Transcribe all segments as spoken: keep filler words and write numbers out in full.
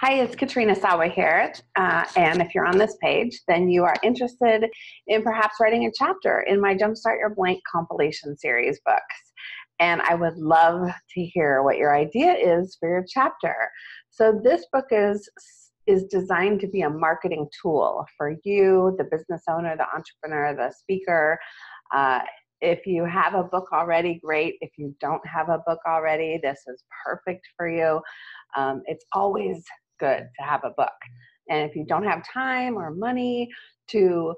Hi, it's Katrina Sawa here, uh, and if you're on this page, then you are interested in perhaps writing a chapter in my Jumpstart Your Blank compilation series books. And I would love to hear what your idea is for your chapter. So this book is is designed to be a marketing tool for you, the business owner, the entrepreneur, the speaker. Uh, if you have a book already, great. If you don't have a book already, this is perfect for you. Um, it's always good to have a book. And if you don't have time or money to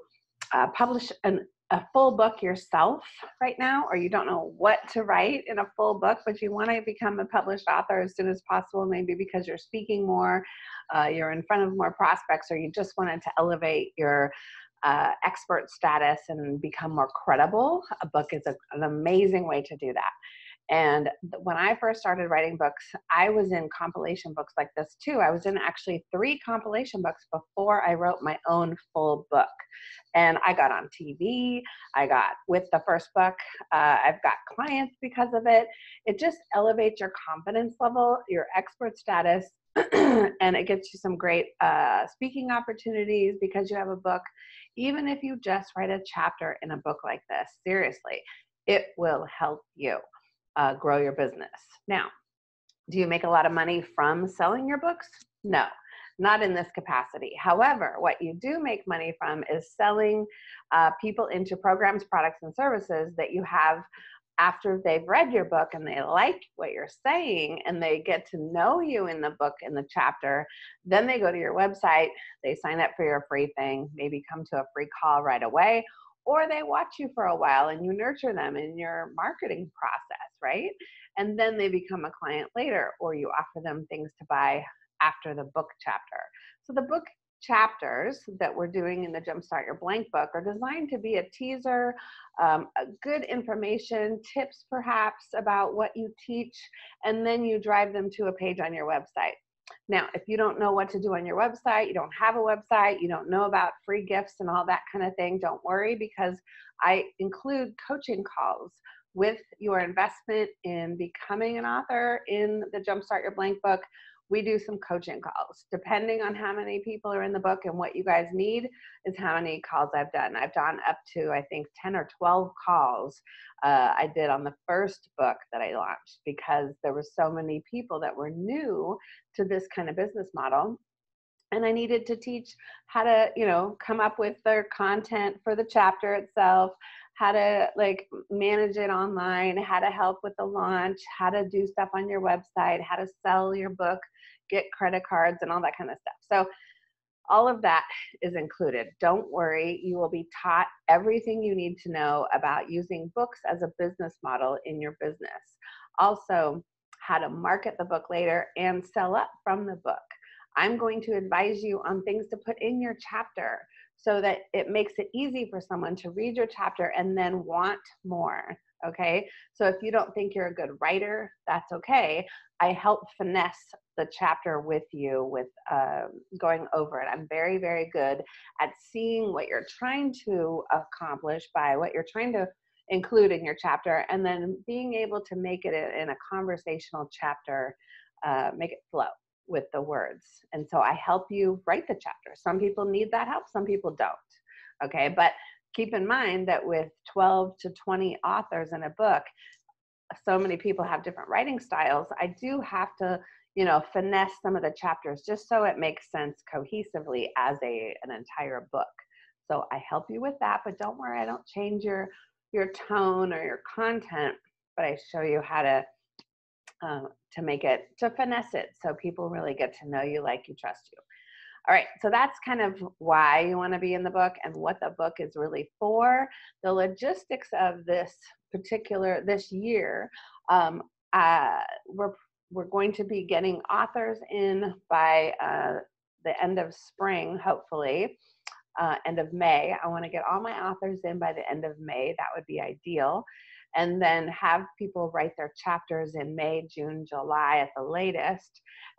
uh, publish an, a full book yourself right now, or you don't know what to write in a full book, but you want to become a published author as soon as possible, maybe because you're speaking more, uh, you're in front of more prospects, or you just wanted to elevate your uh, expert status and become more credible, a book is a, an amazing way to do that. And when I first started writing books, I was in compilation books like this too. I was in actually three compilation books before I wrote my own full book. And I got on T V, I got with the first book, uh, I've got clients because of it. It just elevates your confidence level, your expert status, and it gets you some great uh, speaking opportunities because you have a book. Even if you just write a chapter in a book like this, seriously, it will help you. Uh, grow your business. Now, do you make a lot of money from selling your books? No, not in this capacity. However, what you do make money from is selling uh, people into programs, products, and services that you have after they've read your book and they like what you're saying and they get to know you in the book, in the chapter. Then they go to your website, they sign up for your free thing, maybe come to a free call right away, or they watch you for a while and you nurture them in your marketing process, right? And then they become a client later, or you offer them things to buy after the book chapter. So the book chapters that we're doing in the Jumpstart Your Blank book are designed to be a teaser, um, a good information, tips perhaps about what you teach, and then you drive them to a page on your website. Now, if you don't know what to do on your website, you don't have a website, you don't know about free gifts and all that kind of thing, don't worry, because I include coaching calls with your investment in becoming an author in the Jumpstart Your Blank book. We do some coaching calls. Depending on how many people are in the book and what you guys need is how many calls I've done. I've done up to, I think, ten or twelve calls uh, I did on the first book that I launched because there were so many people that were new to this kind of business model. And I needed to teach how to, you know, come up with their content for the chapter itself, how to like manage it online, how to help with the launch, how to do stuff on your website, how to sell your book, get credit cards and all that kind of stuff. So all of that is included. Don't worry, you will be taught everything you need to know about using books as a business model in your business. Also, how to market the book later and sell up from the book. I'm going to advise you on things to put in your chapter so that it makes it easy for someone to read your chapter and then want more, okay? So if you don't think you're a good writer, that's okay. I help finesse the chapter with you with uh, going over it. I'm very, very good at seeing what you're trying to accomplish by what you're trying to include in your chapter and then being able to make it in a conversational chapter, uh, make it flow with the words. And so I help you write the chapter. Some people need that help, some people don't. Okay, but keep in mind that with twelve to twenty authors in a book, so many people have different writing styles. I do have to, you know, finesse some of the chapters just so it makes sense cohesively as a an entire book. So I help you with that, but don't worry, I don't change your your tone or your content, but I show you how to Um, to make it, to finesse it so people really get to know you, like you, trust you. All right, so that's kind of why you want to be in the book and what the book is really for. The logistics of this particular, this year, um, uh, we're, we're going to be getting authors in by uh, the end of spring, hopefully, uh, end of May. I want to get all my authors in by the end of May. That would be ideal. And then have people write their chapters in May, June, July at the latest,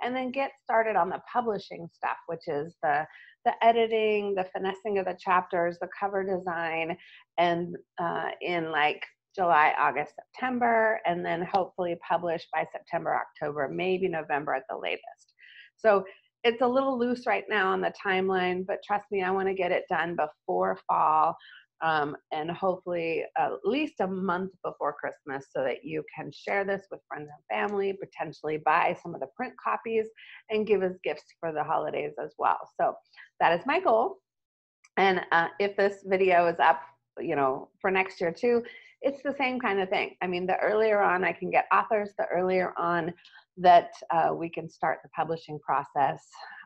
and then get started on the publishing stuff, which is the, the editing, the finessing of the chapters, the cover design, and uh, in like July, August, September, and then hopefully publish by September, October, maybe November at the latest. So it's a little loose right now on the timeline, but trust me, I want to get it done before fall, um, and hopefully at least a month before Christmas, so that you can share this with friends and family, potentially buy some of the print copies, and give as gifts for the holidays as well. So that is my goal. And uh, if this video is up, you know, for next year too, it's the same kind of thing. I mean, the earlier on I can get authors, the earlier on that uh, we can start the publishing process.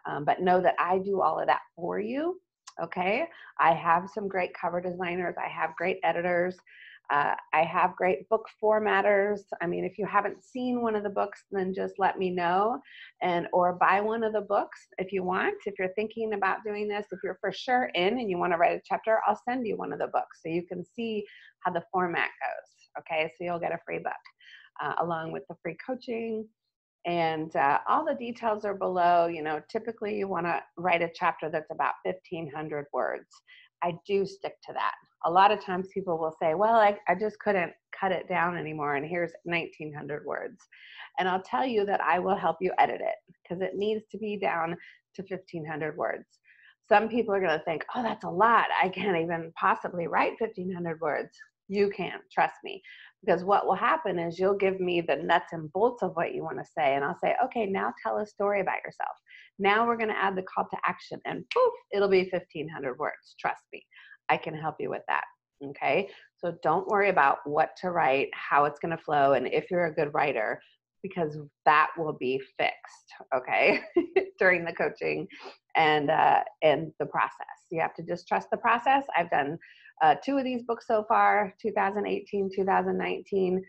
Um, but know that I do all of that for you, okay? I have some great cover designers. I have great editors. Uh, I have great book formatters. I mean, if you haven't seen one of the books, then just let me know, and or buy one of the books if you want. If you're thinking about doing this, if you're for sure in and you want to write a chapter, I'll send you one of the books so you can see how the format goes, okay? So you'll get a free book uh, along with the free coaching. And uh, all the details are below. You know, typically you want to write a chapter that's about fifteen hundred words. I do stick to that. A lot of times people will say, well, I, I just couldn't cut it down anymore, and here's nineteen hundred words. And I'll tell you that I will help you edit it, because it needs to be down to fifteen hundred words. Some people are going to think, oh, that's a lot. I can't even possibly write fifteen hundred words. You can, trust me, because what will happen is you'll give me the nuts and bolts of what you want to say, and I'll say, okay, now tell a story about yourself. Now we're going to add the call to action, and poof, it'll be fifteen hundred words. Trust me, I can help you with that, okay? So don't worry about what to write, how it's going to flow, and if you're a good writer, because that will be fixed, okay, during the coaching and, uh, and the process. You have to just trust the process. I've done Uh, two of these books so far, two thousand eighteen, two thousand nineteen,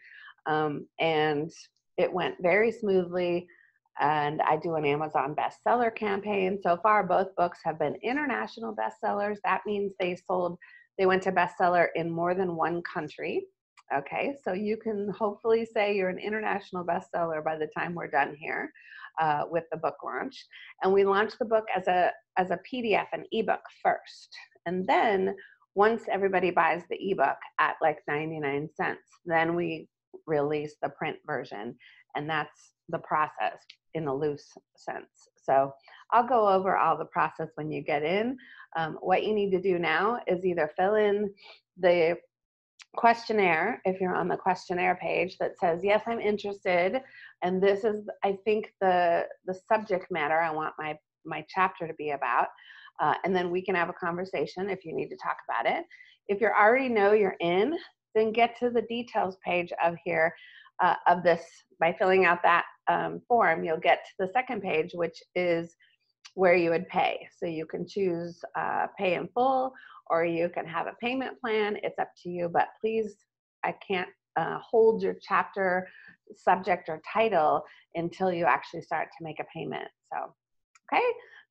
um, and it went very smoothly, and I do an Amazon bestseller campaign. So far, both books have been international bestsellers. That means they sold, they went to bestseller in more than one country, okay? So you can hopefully say you're an international bestseller by the time we're done here uh, with the book launch. And we launched the book as a, as a P D F, an ebook first, and then once everybody buys the ebook at like ninety-nine cents, then we release the print version, and that's the process in a loose sense. So I'll go over all the process when you get in. Um, what you need to do now is either fill in the questionnaire, if you're on the questionnaire page, that says, yes, I'm interested, and this is, I think, the, the subject matter I want my, my chapter to be about. Uh, and then we can have a conversation if you need to talk about it. If you already know you're in, then get to the details page of here uh, of this. By filling out that um, form, you'll get to the second page, which is where you would pay. So you can choose uh, pay in full, or you can have a payment plan. It's up to you, but please, I can't uh, hold your chapter, subject, or title until you actually start to make a payment. So, okay.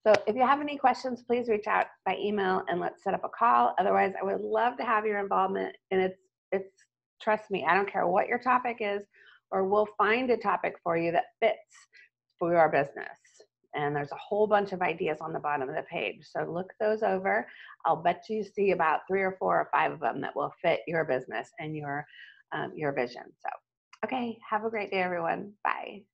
So if you have any questions, please reach out by email and let's set up a call. Otherwise, I would love to have your involvement. And it's, it's, trust me, I don't care what your topic is, or we'll find a topic for you that fits for your business. And there's a whole bunch of ideas on the bottom of the page. So look those over. I'll bet you see about three or four or five of them that will fit your business and your, um, your vision. So, okay, have a great day, everyone. Bye.